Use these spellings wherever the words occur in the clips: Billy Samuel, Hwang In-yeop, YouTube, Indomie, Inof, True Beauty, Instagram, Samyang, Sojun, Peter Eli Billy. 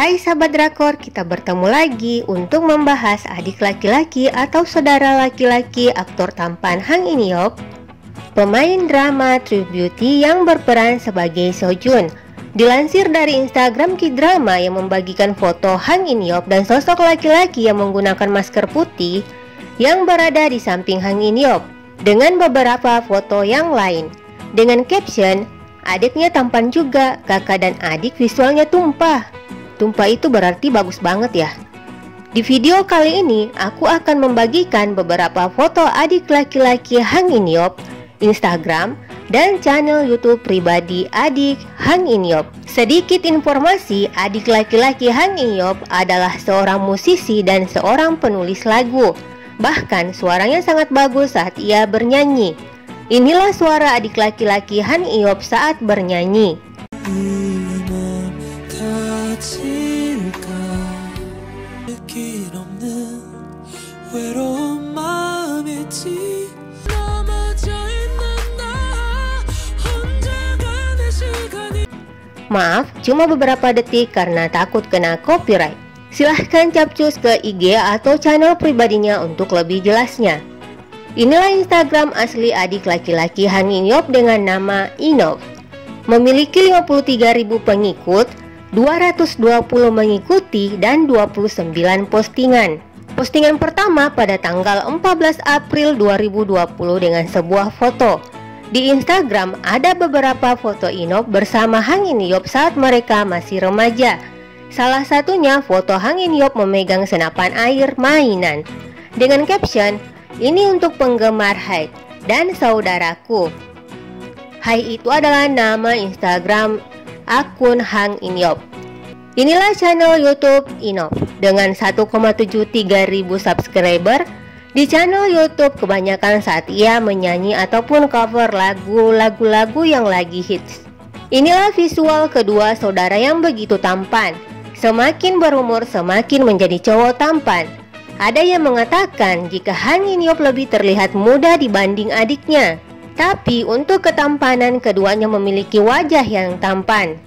Hai sahabat drakor, kita bertemu lagi untuk membahas adik laki-laki atau saudara laki-laki aktor tampan Hwang In-yeop, pemain drama True Beauty yang berperan sebagai Sojun. Dilansir dari Instagram K-drama yang membagikan foto Hwang In-yeop dan sosok laki-laki yang menggunakan masker putih yang berada di samping Hwang In-yeop dengan beberapa foto yang lain dengan caption, "Adiknya tampan juga, kakak dan adik visualnya tumpah." Tumpah itu berarti bagus banget ya. Di video kali ini aku akan membagikan beberapa foto adik laki-laki Hwang In-yeop, Instagram dan channel YouTube pribadi adik Hwang In-yeop. Sedikit informasi, adik laki-laki Hwang In-yeop adalah seorang musisi dan seorang penulis lagu. Bahkan suaranya sangat bagus saat ia bernyanyi. Inilah suara adik laki-laki Hwang In-yeop saat bernyanyi. Maaf, cuma beberapa detik karena takut kena copyright. Silahkan capcus ke IG atau channel pribadinya untuk lebih jelasnya. Inilah Instagram asli adik laki-laki Hwang In-yeop dengan nama Inof. Memiliki 53.000 pengikut, 220 mengikuti dan 29 postingan. Postingan pertama pada tanggal 14 April 2020 dengan sebuah foto. Di Instagram ada beberapa foto Inof bersama Hwang In-yeop saat mereka masih remaja. Salah satunya foto Hwang In-yeop memegang senapan air mainan dengan caption, "Ini untuk penggemar Hai dan saudaraku." Hai itu adalah nama Instagram akun Hwang In-yeop. Inilah channel YouTube Inof dengan 1.73.000 subscriber. Di channel YouTube kebanyakan saat ia menyanyi ataupun cover lagu-lagu yang lagi hits. Inilah visual kedua saudara yang begitu tampan. Semakin berumur semakin menjadi cowok tampan. Ada yang mengatakan jika Hwang In-yeop lebih terlihat muda dibanding adiknya. Tapi untuk ketampanan keduanya memiliki wajah yang tampan.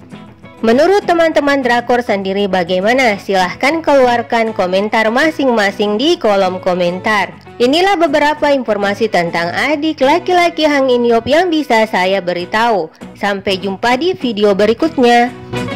Menurut teman-teman drakor sendiri bagaimana? Silahkan keluarkan komentar masing-masing di kolom komentar. Inilah beberapa informasi tentang adik laki-laki Hwang In-yeop yang bisa saya beritahu. Sampai jumpa di video berikutnya.